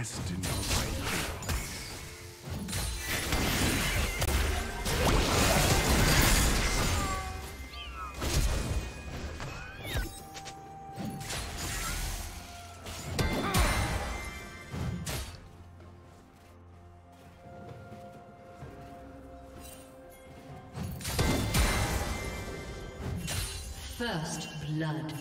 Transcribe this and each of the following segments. Rest in your right place. First blood.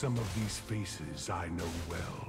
Some of these faces I know well.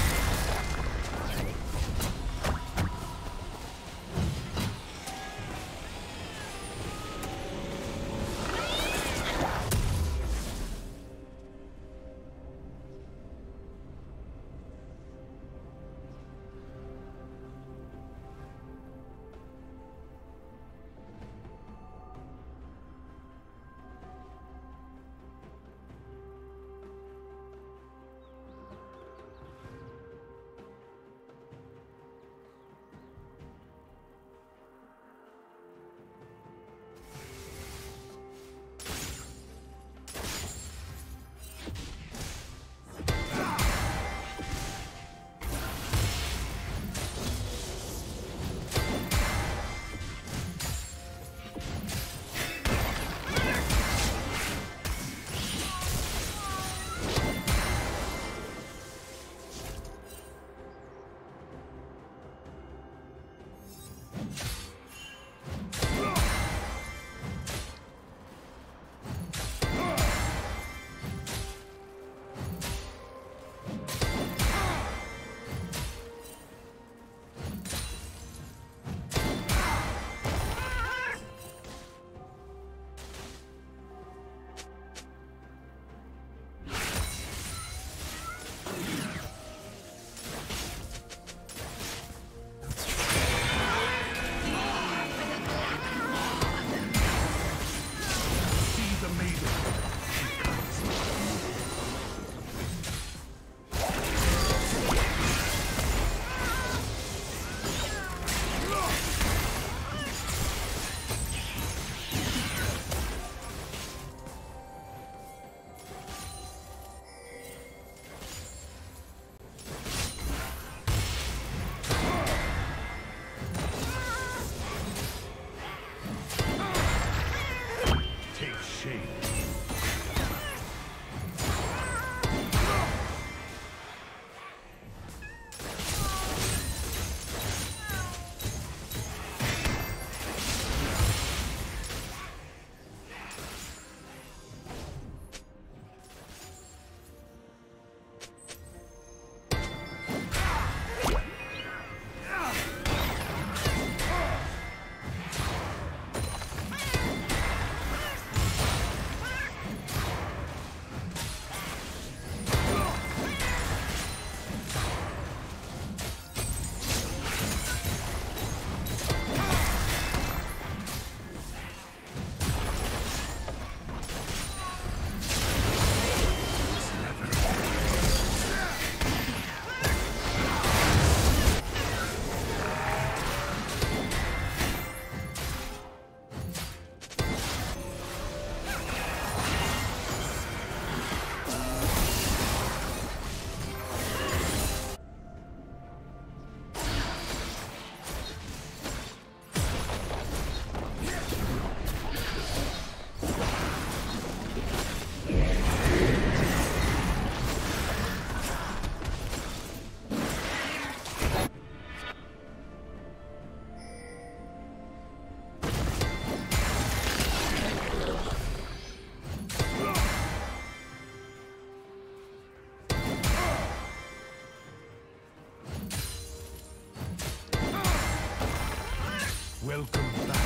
Welcome back.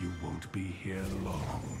You won't be here long.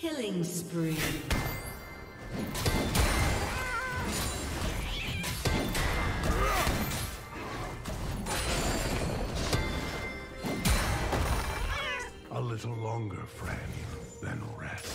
Killing spree. A little longer, friend, than rest.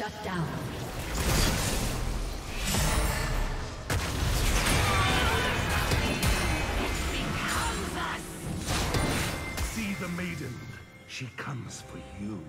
Shut down. See the maiden. She comes for you.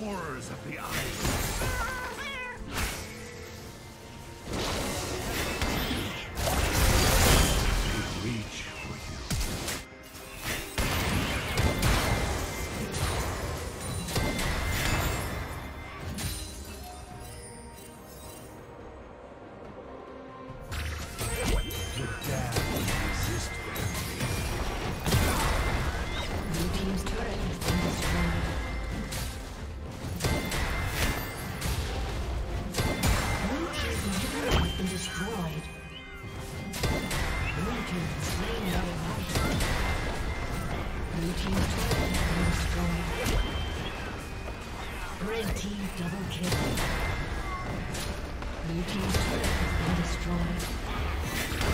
Horrors of the island. Blue team's turret has been destroyed.